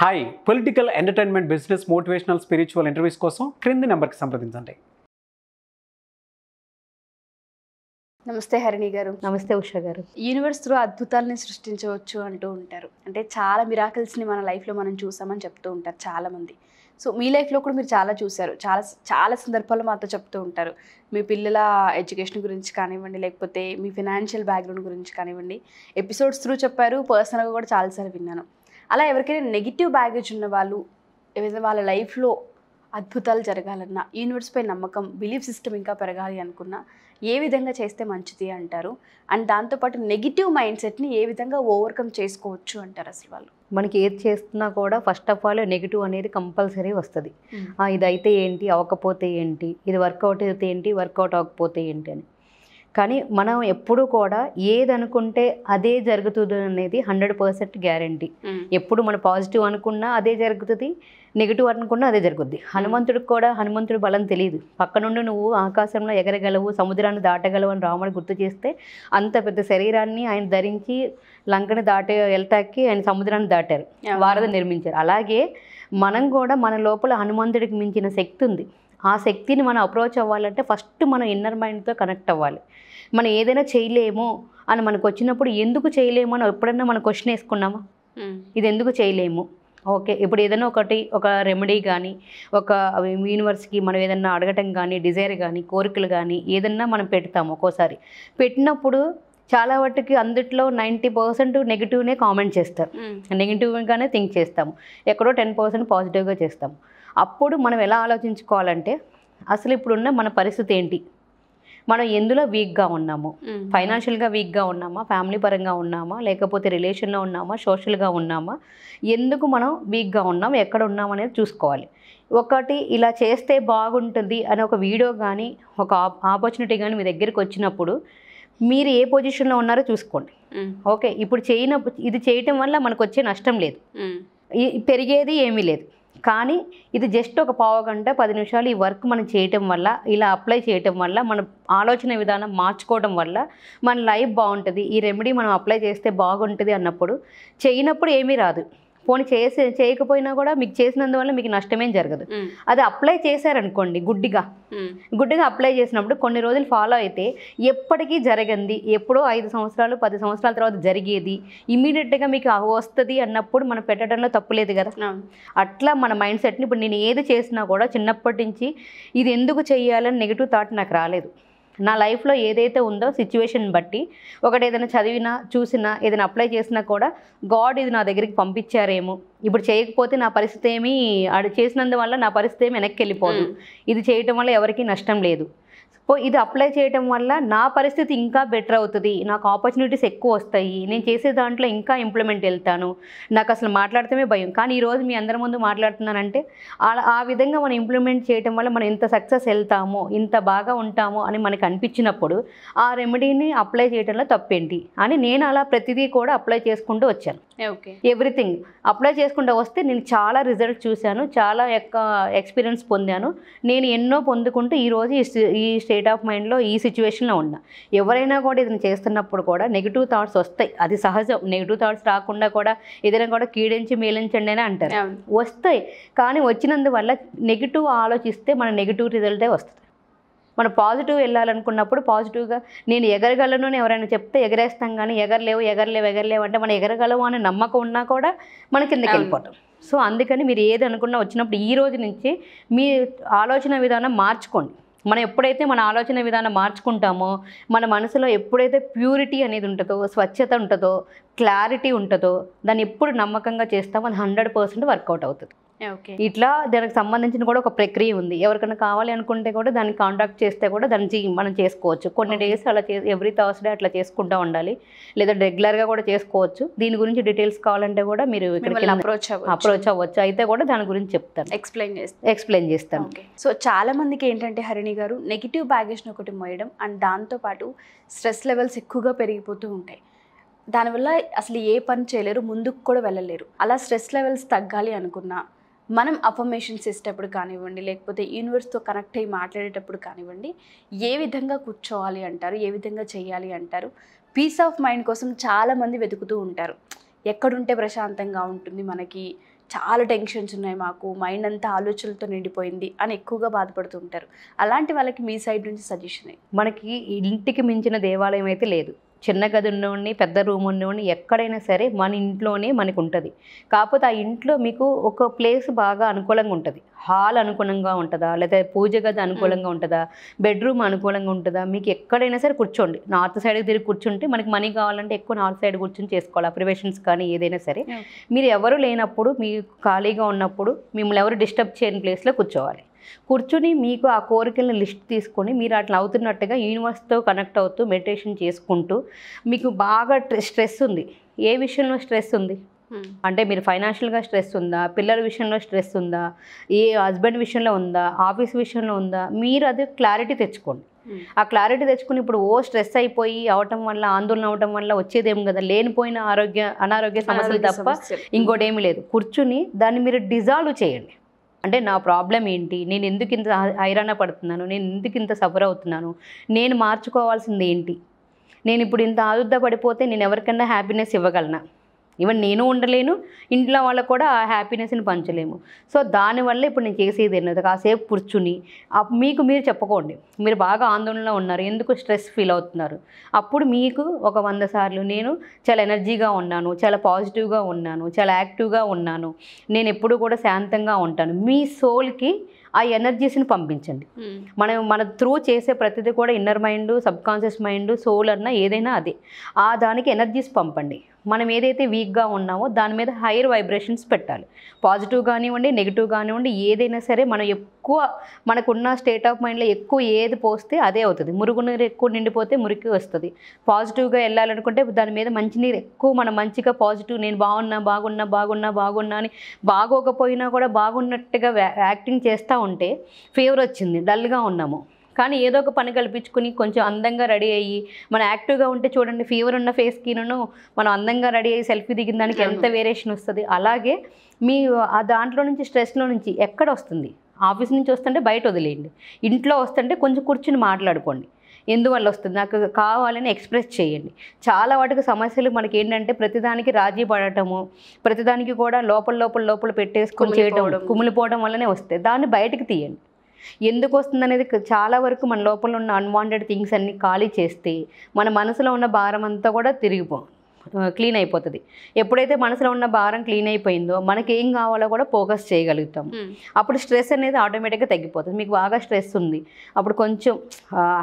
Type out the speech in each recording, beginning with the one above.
Hi political entertainment business motivational spiritual interviews కోసం క్రింది నంబర్కి సంప్రదించండి. నమస్తే హరిణి గారు. నమస్తే ఉషా గారు. యూనివర్స్ త్రూ అద్భుతాలని సృష్టించవచ్చు అంటూ ఉంటారు, అంటే చాలా మిరాకిల్స్ని మన లైఫ్లో మనం చూసామని చెప్తూ ఉంటారు చాలామంది. సో మీ లైఫ్లో కూడా మీరు చాలా చూశారు, చాలా చాలా సందర్భాల్లో మాతో చెప్తూ ఉంటారు. మీ పిల్లల ఎడ్యుకేషన్ గురించి కానివ్వండి, లేకపోతే మీ ఫినాన్షియల్ బ్యాక్గ్రౌండ్ గురించి కానివ్వండి, ఎపిసోడ్స్ త్రూ చెప్పారు. పర్సనల్గా కూడా చాలాసార్లు విన్నాను. అలా ఎవరికైనా నెగిటివ్ బ్యాగేజ్ ఉన్న వాళ్ళు, ఏదైనా వాళ్ళ లైఫ్లో అద్భుతాలు జరగాలన్నా, యూనివర్స్పై నమ్మకం, బిలీఫ్ సిస్టమ్ ఇంకా పెరగాలి అనుకున్నా ఏ విధంగా చేస్తే మంచిది అంటారు? అండ్ దాంతోపాటు నెగిటివ్ మైండ్ సెట్ని ఏ విధంగా ఓవర్కమ్ చేసుకోవచ్చు అంటారు? అసలు వాళ్ళు మనకి ఏది చేస్తున్నా కూడా ఫస్ట్ ఆఫ్ ఆల్ నెగిటివ్ అనేది కంపల్సరీ వస్తుంది. ఇదైతే ఏంటి, అవ్వకపోతే ఏంటి, ఇది వర్కౌట్ అయితే ఏంటి, వర్కౌట్ అవ్వకపోతే ఏంటి అని. కానీ మనం ఎప్పుడు కూడా ఏది అనుకుంటే అదే జరుగుతుంది అనేది 100% గ్యారంటీ. ఎప్పుడు మనం పాజిటివ్ అనుకున్నా అదే జరుగుతుంది, నెగిటివ్ అనుకున్నా అదే జరుగుద్ది. హనుమంతుడికి కూడా హనుమంతుడి బలం తెలియదు. పక్కనుండి నువ్వు ఆకాశంలో ఎగరగలవు, సముద్రాన్ని దాటగలవు అని రాముడు గుర్తు చేస్తే అంత పెద్ద శరీరాన్ని ఆయన ధరించి లంకని దాటే వెళ్తాకి ఆయన సముద్రాన్ని దాటారు, వారధి నిర్మించారు. అలాగే మనం కూడా మన లోపల హనుమంతుడికి మించిన శక్తి ఉంది. ఆ శక్తిని మనం అప్రోచ్ అవ్వాలంటే ఫస్ట్ మనం ఇన్నర్ మైండ్తో కనెక్ట్ అవ్వాలి. మనం ఏదైనా చేయలేమో అని మనకు వచ్చినప్పుడు ఎందుకు చేయలేము అని ఎప్పుడన్నా మనం క్వశ్చన్ వేసుకున్నామా? ఇది ఎందుకు చేయలేము? ఓకే, ఇప్పుడు ఏదైనా ఒక రెమెడీ కానీ, ఒక యూనివర్స్కి మనం ఏదన్నా అడగటం కానీ, డిజైర్ కానీ, కోరికలు కానీ ఏదన్నా మనం పెడతాము. ఒక్కోసారి పెట్టినప్పుడు చాలా వాటికి అందుట్లో 90% నెగిటివ్నే కామెంట్ చేస్తారు, నెగిటివ్గానే థింక్ చేస్తాము. ఎక్కడో 10% పాజిటివ్గా చేస్తాము. అప్పుడు మనం ఎలా ఆలోచించుకోవాలంటే అసలు ఇప్పుడున్న మన పరిస్థితి ఏంటి, మనం ఎందులో వీక్గా ఉన్నాము, ఫైనాన్షియల్గా వీక్గా ఉన్నామా, ఫ్యామిలీ పరంగా ఉన్నామా, లేకపోతే రిలేషన్లో ఉన్నామా, సోషల్గా ఉన్నామా, ఎందుకు మనం వీక్గా ఉన్నాం, ఎక్కడ ఉన్నాం అనేది చూసుకోవాలి. ఒకటి ఇలా చేస్తే బాగుంటుంది అని ఒక వీడియో కానీ, ఒక ఆపర్చునిటీ కానీ మీ దగ్గరికి వచ్చినప్పుడు మీరు ఏ పొజిషన్లో ఉన్నారో చూసుకోండి. ఓకే, ఇప్పుడు ఇది చేయటం వల్ల మనకు వచ్చే నష్టం లేదు, పెరిగేది ఏమీ లేదు. కానీ ఇది జస్ట్ ఒక 15–10 నిమిషాలు ఈ వర్క్ మనం చేయటం వల్ల, ఇలా అప్లై చేయటం వల్ల, మన ఆలోచన విధానం మార్చుకోవడం వల్ల మన లైఫ్ బాగుంటుంది, ఈ రెమెడీ మనం అప్లై చేస్తే బాగుంటుంది అన్నప్పుడు చేయనప్పుడు ఏమీ రాదు. పోనీ చేయకపోయినా కూడా మీకు చేసినందువల్ల మీకు నష్టమేం జరగదు. అది అప్లై చేశారనుకోండి, గుడ్డిగా అప్లై చేసినప్పుడు కొన్ని రోజులు ఫాలో అయితే ఎప్పటికీ జరిగింది, ఎప్పుడో 5 సంవత్సరాలు 10 సంవత్సరాల తర్వాత జరిగేది ఇమీడియట్గా మీకు వస్తుంది అన్నప్పుడు మనం పెట్టడంలో తప్పులేదు కదా. అట్లా మన మైండ్ సెట్ని ఇప్పుడు నేను ఏది చేసినా కూడా చిన్నప్పటి నుంచి ఇది ఎందుకు చేయాలని నెగిటివ్ థాట్ నాకు రాలేదు. నా లైఫ్లో ఏదైతే ఉందో సిచ్యువేషన్ బట్టి, ఒకటి ఏదైనా చదివినా, చూసినా, ఏదైనా అప్లై చేసినా కూడా గాడ్ ఇది నా దగ్గరికి పంపించారేమో, ఇప్పుడు చేయకపోతే నా పరిస్థితి ఏమి, అది చేసినందువల్ల నా పరిస్థితి ఏమి వెనక్కి వెళ్ళిపోదు, ఇది చేయటం వల్ల ఎవరికీ నష్టం లేదు, ఇది అప్లై చేయటం వల్ల నా పరిస్థితి ఇంకా బెటర్ అవుతుంది, నాకు ఆపర్చునిటీస్ ఎక్కువ వస్తాయి, నేను చేసే దాంట్లో ఇంకా ఇంప్లిమెంట్ వెళ్తాను, నాకు అసలు మాట్లాడటమే భయం కానీ ఈరోజు మీ అందరి ముందు మాట్లాడుతున్నానంటే ఆ విధంగా మనం ఇంప్లిమెంట్ చేయటం వల్ల మనం ఇంత సక్సెస్ వెళ్తామో, ఇంత బాగా ఉంటామో అని మనకు అనిపించినప్పుడు ఆ రెమెడీని అప్లై చేయడంలో తప్పేంటి అని నేను అలా ప్రతిదీ కూడా అప్లై చేసుకుంటూ వచ్చాను. ఓకే, ఎవ్రీథింగ్ అప్లై చేసుకుంటూ వస్తే నేను చాలా రిజల్ట్ చూశాను, చాలా ఎక్స్పీరియన్స్ పొందాను. నేను ఎన్నో పొందుకుంటూ ఈరోజు ఈ స్టేట్ ఆఫ్ మైండ్లో, ఈ సిచ్యువేషన్లో ఉన్నా. ఎవరైనా కూడా ఇది చేస్తున్నప్పుడు కూడా నెగిటివ్ థాట్స్ వస్తాయి, అది సహజం. నెగిటివ్ థాట్స్ రాకుండా కూడా ఏదైనా కూడా కీడించి మేలించండి అని అంటారు, వస్తాయి. కానీ వచ్చినందువల్ల నెగిటివ్ ఆలోచిస్తే మన నెగిటివ్ రిజల్టే వస్తుంది. మనం పాజిటివ్ వెళ్ళాలనుకున్నప్పుడు పాజిటివ్గా నేను ఎగరగలను అని ఎవరైనా చెప్తే ఎగరేస్తాం, కానీ ఎగరలేవు అంటే మనం ఎగరగలము అనే నమ్మకం ఉన్నా కూడా మన కిందకి వెళ్ళిపోతాం. సో అందుకని మీరు ఏది అనుకున్నా వచ్చినప్పుడు ఈ రోజు నుంచి మీ ఆలోచన విధానం మార్చుకోండి. మనం ఎప్పుడైతే మన ఆలోచన విధానం మార్చుకుంటామో, మన మనసులో ఎప్పుడైతే ప్యూరిటీ అనేది ఉంటుందో, స్వచ్ఛత ఉంటుందో, క్లారిటీ ఉంటుందో, దాన్ని ఎప్పుడు నమ్మకంగా చేస్తామో అది 100% వర్కౌట్ అవుతుంది. ఓకే, ఇట్లా దానికి సంబంధించిన కూడా ఒక ప్రక్రియ ఉంది. ఎవరికైనా కావాలి అనుకుంటే కూడా దాన్ని కాంటాక్ట్ చేస్తే కూడా దాన్ని మనం చేసుకోవచ్చు. కొన్ని డేస్ అలా ఎవ్రీ థర్స్డే అట్లా చేసుకుంటూ ఉండాలి, లేదా రెగ్యులర్గా కూడా చేసుకోవచ్చు. దీని గురించి డీటెయిల్స్ కావాలంటే కూడా మీరు అప్రోచ్ అవ్వచ్చు, అయితే కూడా దాని గురించి చెప్తాను, ఎక్స్ప్లెయిన్ చేస్తాను. సో చాలా మందికి ఏంటంటే హరిణి గారు, నెగిటివ్ బ్యాగేజ్ని ఒకటి మోయడం అండ్ దాంతోపాటు స్ట్రెస్ లెవెల్స్ ఎక్కువగా పెరిగిపోతూ ఉంటాయి, దానివల్ల అసలు ఏ పని చేయలేరు, ముందుకు కూడా వెళ్ళలేరు. అలా స్ట్రెస్ లెవెల్స్ తగ్గాలి అనుకున్నా మనం అఫర్మేషన్స్ ఇచ్చేటప్పుడు కానివ్వండి, లేకపోతే యూనివర్స్తో కనెక్ట్ అయ్యి మాట్లాడేటప్పుడు కానివ్వండి, ఏ విధంగా కూర్చోవాలి అంటారు, ఏ విధంగా చేయాలి అంటారు? పీస్ ఆఫ్ మైండ్ కోసం చాలామంది వెతుకుతూ ఉంటారు, ఎక్కడుంటే ప్రశాంతంగా ఉంటుంది మనకి, చాలా టెన్షన్స్ ఉన్నాయి మాకు, మైండ్ అంతా ఆలోచనలతో నిండిపోయింది అని ఎక్కువగా బాధపడుతుంటారు. అలాంటి వాళ్ళకి మీ సైడ్ నుంచి సజెషన్? మనకి ఇంటికి మించిన దేవాలయం అయితే లేదు. చిన్న గది ఉన్నవాడిని, పెద్ద రూమ్ ఉన్నవాడిని, ఎక్కడైనా సరే మన ఇంట్లోనే మనకు ఉంటుంది. కాకపోతే ఆ ఇంట్లో మీకు ఒక ప్లేస్ బాగా అనుకూలంగా ఉంటుంది. హాల్ అనుకూలంగా ఉంటుందా, లేదా పూజ గది అనుకూలంగా ఉంటుందా, బెడ్రూమ్ అనుకూలంగా ఉంటుందా, మీకు ఎక్కడైనా సరే కూర్చోండి. నార్త్ సైడ్ తిరిగి కూర్చుంటే మనకి మనీ కావాలంటే ఎక్కువ నార్త్ సైడ్ కూర్చొని చేసుకోవాలి ప్రివేషన్స్ కానీ ఏదైనా సరే. మీరు ఎవరు లేనప్పుడు, మీకు ఖాళీగా ఉన్నప్పుడు మిమ్మల్ని ఎవరు డిస్టర్బ్ చేయని ప్లేస్లో కూర్చోవాలి. కూర్చుని మీకు ఆ కోరికలను లిస్ట్ తీసుకొని మీరు అట్లా అవుతున్నట్టుగా యూనివర్స్తో కనెక్ట్ అవుతూ మెడిటేషన్ చేసుకుంటూ, మీకు బాగా స్ట్రెస్ ఉంది, ఏ విషయంలో స్ట్రెస్ ఉంది అంటే మీరు ఫైనాన్షియల్గా స్ట్రెస్ ఉందా, పిల్లల విషయంలో స్ట్రెస్ ఉందా, ఏ హస్బెండ్ విషయంలో ఉందా, ఆఫీస్ విషయంలో ఉందా, మీరు అది క్లారిటీ తెచ్చుకోండి. ఆ క్లారిటీ తెచ్చుకుని ఇప్పుడు ఓ స్ట్రెస్ అయిపోయి అవటం వల్ల, ఆందోళన అవటం వల్ల వచ్చేదేం కదా, లేనిపోయిన అనారోగ్య సమస్యలు తప్ప ఇంకోటేమీ లేదు. కూర్చుని దాన్ని మీరు డిజాల్వ్ చేయండి. అంటే నా ప్రాబ్లం ఏంటి, నేను ఎందుకు ఇంత హైరాణ పడుతున్నాను, నేను ఎందుకు ఇంత సఫర్ అవుతున్నాను, నేను మార్చుకోవాల్సింది ఏంటి, నేను ఇప్పుడు ఇంత ఆదుర్దా పడిపోతే నేను ఎవరికన్నా హ్యాపీనెస్ ఇవ్వగలనా, ఈవెన్ నేను ఉండలేను, ఇంట్లో వాళ్ళకు కూడా ఆ హ్యాపీనెస్ని పంచలేము. సో దానివల్ల ఇప్పుడు నేను చేసేది ఏంటో కాసేపు కూర్చుని మీకు మీరు చెప్పుకోండి. మీరు బాగా ఆందోళనలో ఉన్నారు, ఎందుకు స్ట్రెస్ ఫీల్ అవుతున్నారు, అప్పుడు మీకు 100 సార్లు నేను చాలా ఎనర్జీగా ఉన్నాను, చాలా పాజిటివ్గా ఉన్నాను, చాలా యాక్టివ్గా ఉన్నాను, నేను ఎప్పుడు కూడా శాంతంగా ఉంటాను, మీ సోల్కి ఆ ఎనర్జీస్ని పంపించండి. మన త్రూ చేసే ప్రతిదీ కూడా inner mind, subconscious mind, soul అన్నా ఏదైనా అదే, ఆ దానికి ఎనర్జీస్ పంపండి. మనం ఏదైతే వీక్గా ఉన్నామో దాని మీద హైయర్ వైబ్రేషన్స్ పెట్టాలి. పాజిటివ్ కానివ్వండి, నెగిటివ్ కానివ్వండి, ఏదైనా సరే మనం ఎక్కువ మనకున్న స్టేట్ ఆఫ్ మైండ్లో ఎక్కువ ఏది పోస్తే అదే అవుతుంది. మురుగు నీరు ఎక్కువ నిండిపోతే మురికి వస్తుంది. పాజిటివ్గా వెళ్ళాలనుకుంటే దాని మీద మంచినీరు ఎక్కువ మనం మంచిగా పాజిటివ్, నేను బాగున్నా అని బాగోకపోయినా కూడా బాగున్నట్టుగా యాక్టింగ్ చేస్తూ ఉంటే ఫీవర్ వచ్చింది, డల్గా ఉన్నాము, కానీ ఏదో ఒక పని కల్పించుకుని కొంచెం అందంగా రెడీ అయ్యి మనం యాక్టివ్గా ఉంటే చూడండి, ఫీవర్ ఉన్న ఫేస్కినను మనం అందంగా రెడీ అయ్యి సెల్ఫీ దిగిన దానికి ఎంత వేరియేషన్ వస్తుంది. అలాగే మీ ఆ దాంట్లో నుంచి, స్ట్రెస్లో నుంచి ఎక్కడ వస్తుంది, ఆఫీస్ నుంచి వస్తుంటే బయట వదిలేయండి, ఇంట్లో వస్తుంటే కొంచెం కూర్చుని మాట్లాడుకోండి, ఎందువల్ల వస్తుంది, నాకు కావాలని ఎక్స్ప్రెస్ చేయండి. చాలా వాటికి సమస్యలు మనకి ఏంటంటే ప్రతిదానికి రాజీ పడటము, ప్రతిదానికి కూడా లోపల పెట్టేసుకొని చేయడం, కుమిలిపోవడం వల్లనే వస్తాయి. దాన్ని బయటకు తీయండి. ఎందుకు వస్తుంది అనేది చాలా వరకు మన లోపల ఉన్న అన్వాంటెడ్ థింగ్స్ అన్నీ ఖాళీ చేస్తే మన మనసులో ఉన్న భారం అంతా కూడా క్లీన్ అయిపోతుంది. ఎప్పుడైతే మనసులో ఉన్న భారం క్లీన్ అయిపోయిందో మనకి ఏం కావాలో కూడా ఫోకస్ చేయగలుగుతాం. అప్పుడు స్ట్రెస్ అనేది ఆటోమేటిక్గా తగ్గిపోతుంది. మీకు బాగా స్ట్రెస్ ఉంది అప్పుడు కొంచెం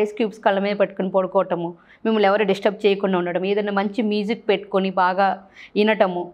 ఐస్ క్యూబ్స్ కళ్ళ మీద పెట్టుకుని పడుకోవటము, మిమ్మల్ని ఎవరు డిస్టర్బ్ చేయకుండా ఉండడం, ఏదైనా మంచి మ్యూజిక్ పెట్టుకొని బాగా వినటము,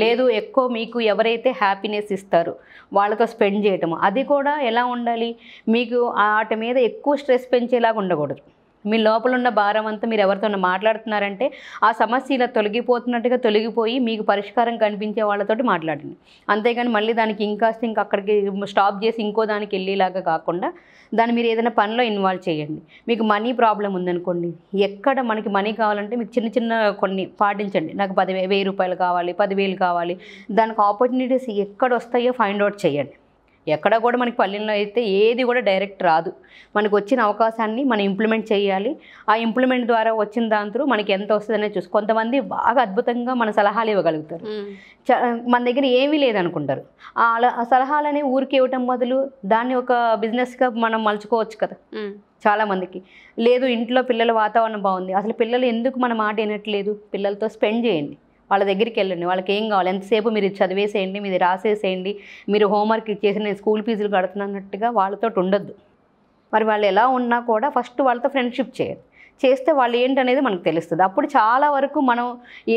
లేదు ఎక్కువ మీకు ఎవరైతే హ్యాపీనెస్ ఇస్తారో వాళ్ళతో స్పెండ్ చేయటము. అది కూడా ఎలా ఉండాలి, మీకు వాటి మీద ఎక్కువ స్ట్రెస్ పెంచేలాగా ఉండకూడదు. మీ లోపల ఉన్న భారం అంతా మీరు ఎవరితో మాట్లాడుతున్నారంటే ఆ సమస్య ఇలా తొలగిపోతున్నట్టుగా తొలగిపోయి మీకు పరిష్కారం కనిపించే వాళ్ళతోటి మాట్లాడండి. అంతేగాని మళ్ళీ దానికి ఇంకా అక్కడికి స్టాప్ చేసి ఇంకో దానికి వెళ్ళేలాగా కాకుండా దాన్ని మీరు ఏదైనా పనిలో ఇన్వాల్వ్ చేయండి. మీకు మనీ ప్రాబ్లం ఉందనుకోండి, ఎక్కడ మనకి మనీ కావాలంటే మీకు చిన్న చిన్న కొన్ని పాటించండి. నాకు 10,000 రూపాయలు కావాలి, 10,000 కావాలి, దానికి ఆపర్చునిటీస్ ఎక్కడ వస్తాయో ఫైండ్ అవుట్ చేయండి. ఎక్కడ కూడా మనకి పల్లెల్లో అయితే ఏది కూడా డైరెక్ట్ రాదు. మనకు వచ్చిన అవకాశాన్ని మనం ఇంప్లిమెంట్ చేయాలి. ఆ ఇంప్లిమెంట్ ద్వారా వచ్చిన దాంతో మనకి ఎంత వస్తుందనే చూసి, కొంతమంది బాగా అద్భుతంగా మన సలహాలు ఇవ్వగలుగుతారు, మన దగ్గర ఏమీ లేదనుకుంటారు. ఆ సలహాలనే ఊరికి ఇవ్వటం బదులు దాన్ని ఒక బిజినెస్గా మనం మలుచుకోవచ్చు కదా. చాలామందికి లేదు, ఇంట్లో పిల్లల వాతావరణం బాగుంది, అసలు పిల్లలు ఎందుకు మన మాట వినట్లేదు, పిల్లలతో స్పెండ్ చేయండి, వాళ్ళ దగ్గరికి వెళ్ళండి, వాళ్ళకి ఏం కావాలి, ఎంతసేపు మీరు చదివేసేయండి, మీరు రాసేసేయండి, మీరు హోంవర్క్ ఇచ్చేసి నేను స్కూల్ ఫీజులు కడుతున్నట్టుగా వాళ్ళతో ఉండొద్దు. మరి వాళ్ళు ఎలా ఉన్నా కూడా ఫస్ట్ వాళ్ళతో ఫ్రెండ్షిప్ చేయాలి. చేస్తే వాళ్ళు ఏంటనేది మనకు తెలుస్తుంది. అప్పుడు చాలా వరకు మనం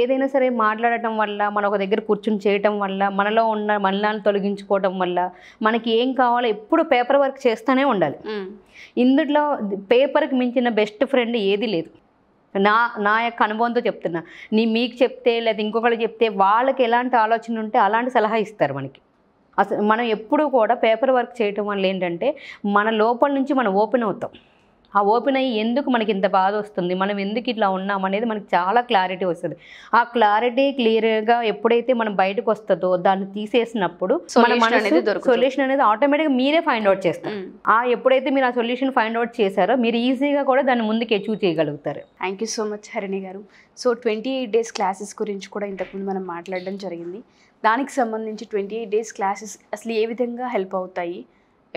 ఏదైనా సరే మాట్లాడటం వల్ల, మనం ఒక దగ్గర కూర్చుని చేయటం వల్ల, మనలో ఉన్న మలినాలను తొలగించుకోవడం వల్ల మనకి ఏం కావాలో ఎప్పుడు పేపర్ వర్క్ చేస్తూనే ఉండాలి. ఇందులో పేపర్కి మించిన బెస్ట్ ఫ్రెండ్ ఏది లేదు. నా యొక్క అనుభవంతో చెప్తున్నా, మీకు చెప్తే లేదా ఇంకొకళ్ళు చెప్తే వాళ్ళకి ఎలాంటి ఆలోచన ఉంటే అలాంటి సలహా ఇస్తారు మనకి. అసలు మనం ఎప్పుడూ కూడా పేపర్ వర్క్ చేయటం వల్ల ఏంటంటే మన లోపల నుంచి మనం ఓపెన్ అవుతాం. ఆ ఓపెన్ అయ్యి ఎందుకు మనకి ఇంత బాధ వస్తుంది, మనం ఎందుకు ఇట్లా ఉన్నాం అనేది మనకి చాలా క్లారిటీ వస్తుంది. ఆ క్లారిటీ క్లియర్గా ఎప్పుడైతే మనం బయటకు వస్తుందో దాన్ని తీసేసినప్పుడు సొల్యూషన్ అనేది ఆటోమేటిక్గా మీరే ఫైండ్ అవుట్ చేస్తారు. ఆ ఎప్పుడైతే మీరు ఆ సొల్యూషన్ ఫైండ్ అవుట్ చేశారో మీరు ఈజీగా కూడా దాన్ని ముందుకు అచీవ్ చేయగలుగుతారు. Thank you so much Harini గారు. సో 28 days క్లాసెస్ గురించి కూడా ఇంతకుముందు మనం మాట్లాడడం జరిగింది. దానికి సంబంధించి 28 days క్లాసెస్ అసలు ఏ విధంగా హెల్ప్ అవుతాయి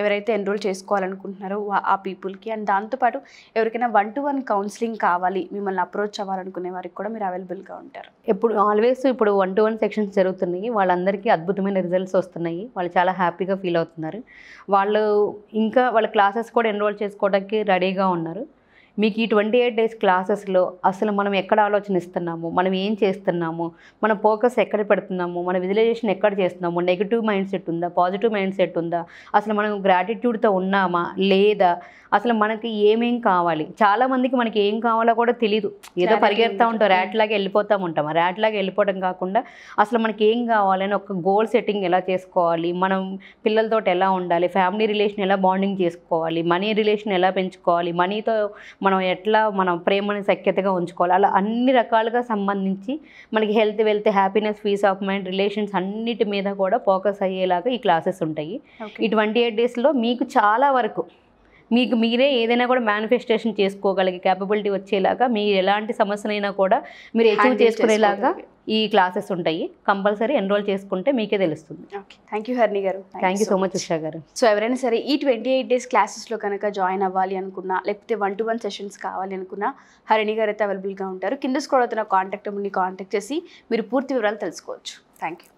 ఎవరైతే ఎన్రోల్ చేసుకోవాలనుకుంటున్నారో ఆ పీపుల్కి, అండ్ దాంతోపాటు ఎవరికైనా 1-to-1 కౌన్సిలింగ్ కావాలి, మిమ్మల్ని అప్రోచ్ అవ్వాలనుకునే వారికి కూడా మీరు అవైలబుల్గా ఉంటారు. ఎప్పుడు ఆల్వేస్ ఇప్పుడు 1-to-1 సెక్షన్స్ జరుగుతున్నాయి, వాళ్ళందరికీ అద్భుతమైన రిజల్ట్స్ వస్తున్నాయి, వాళ్ళు చాలా హ్యాపీగా ఫీల్ అవుతున్నారు, వాళ్ళు ఇంకా వాళ్ళ క్లాసెస్ కూడా ఎన్రోల్ చేసుకోవడానికి రెడీగా ఉన్నారు. మీకు ఈ 28 days క్లాసెస్లో అసలు మనం ఎక్కడ ఆలోచన ఇస్తున్నాము, మనం ఏం చేస్తున్నాము, మన ఫోకస్ ఎక్కడ పెడుతున్నాము, మన విజువలైజేషన్ ఎక్కడ చేస్తున్నాము, నెగిటివ్ మైండ్ సెట్ ఉందా, పాజిటివ్ మైండ్ సెట్ ఉందా, అసలు మనం గ్రాటిట్యూడ్తో ఉన్నామా లేదా, అసలు మనకి ఏమేం కావాలి. చాలామందికి మనకి ఏం కావాలో కూడా తెలియదు, ఏదో పరిగెడుతూ ఉంటాం, ర్యాట్లాగా వెళ్ళిపోతూ ఉంటాం. ర్యాట్లాగా వెళ్ళిపోవడం కాకుండా అసలు మనకి ఏం కావాలని ఒక గోల్ సెట్టింగ్ ఎలా చేసుకోవాలి, మనం పిల్లలతో ఎలా ఉండాలి, ఫ్యామిలీ రిలేషన్ ఎలా బాండింగ్ చేసుకోవాలి, మనీ రిలేషన్ ఎలా పెంచుకోవాలి, మనీతో మనం ఎట్లా మనం ప్రేమని సఖ్యతగా ఉంచుకోవాలి, అలా అన్ని రకాలుగా సంబంధించి మనకి health, wealth, happiness, peace of mind, relations అన్నిటి మీద కూడా ఫోకస్ అయ్యేలాగా ఈ క్లాసెస్ ఉంటాయి. ఈ 28 daysలో మీకు చాలా వరకు మీకు మీరే ఏదైనా కూడా మేనిఫెస్టేషన్ చేసుకోగలిగే క్యాపబిలిటీ వచ్చేలాగా, మీరు ఎలాంటి సమస్యనైనా కూడా మీరు అచీవ్ చేసుకునేలాగా ఈ క్లాసెస్ ఉంటాయి. కంపల్సరీ ఎన్రోల్ చేసుకుంటే మీకే తెలుస్తుంది. ఓకే, థ్యాంక్ యూ హరిణి గారు. Thank you so much Usha గారు. సో ఎవరైనా సరే ఈ 28 days క్లాసెస్లో కనుక జాయిన్ అవ్వాలి అనుకున్నా, లేకపోతే 1-to-1 సెషన్స్ కావాలి అనుకున్నా, హరిణి గారు అయితే అవైలబుల్గా ఉంటారు. కింద స్క్రోల్ అవుతున్న కాంటాక్ట్ నెంబర్ని కాంటాక్ట్ చేసి మీరు పూర్తి వివరాలు తెలుసుకోవచ్చు. Thank you.